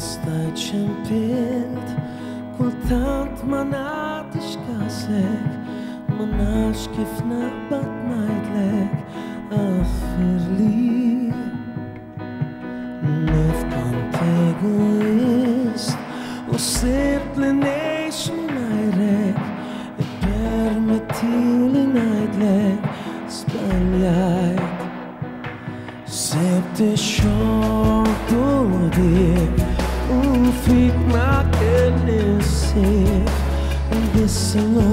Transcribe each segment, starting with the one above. stai qëmpit Kur tant ma nat i shkasek Ma nash kifna bat najtlek Aferli Nef kam t'egoist O se plenesh më najrek E per me t'ili najtlek S'pëmjajt Se p'te shon t'odip Unë frik ma kënisip Ndesë më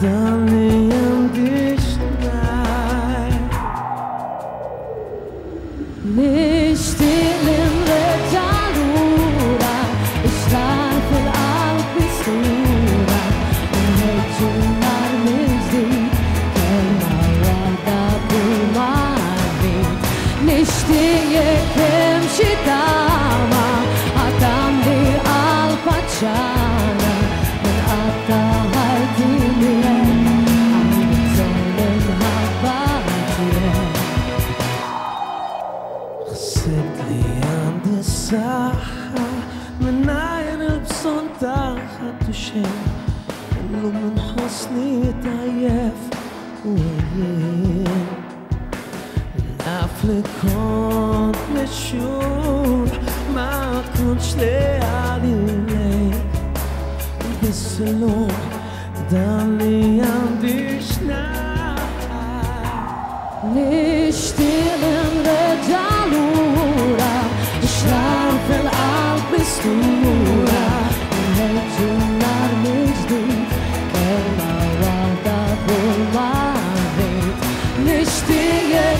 dani jam dishnaj Ne shtilim dhe gjalura E shtafel alpisura E heqin marmizit Kërma rada përmavit Ne shtije kem qitama Atam dir alpacana Në ata hajtime Ani zonën habatje Kësit li janë dësaha Më najnë pëson ta hatushe Lumën hosnit a jef ujim Aflikant me shur Ma kun qle alinek Veselon Dali jam dyshnaj Ne shtilim dhe gjallura Shram fel alpistura Ne gjunar me gjdik Kërma rada përmavit Ne shtige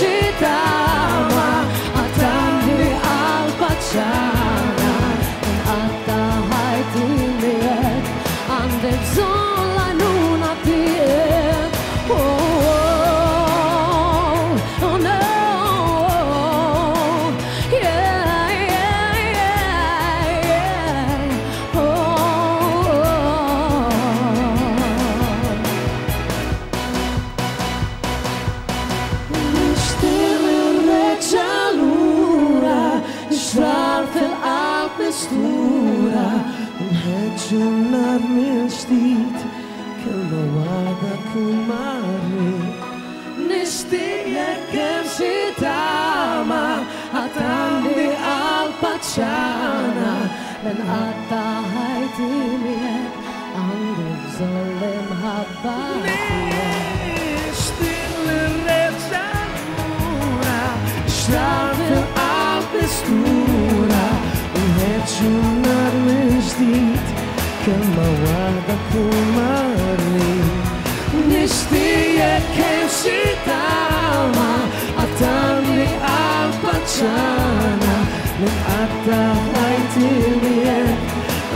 qitama Atam dhe alpacana Në ata hajtimet Andem zon la luna pjet Oh no Yeah, yeah, yeah, yeah Në shtimin dhe gjalura Në shrar fel alpistura Në heqin nërmin shtit Këllë vada ku marri Në shtirje kem shitama Atam di alpacana Ven ata hajtimje Andim zolim habatje Në shtimin dhe gjalura Shtarë alpistura Hechunar mejdit Kama warda kumari Nishtiye kemshitama Atamni alpacana Ata haitiliye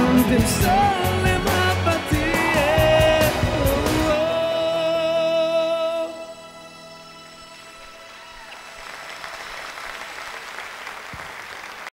Andim solim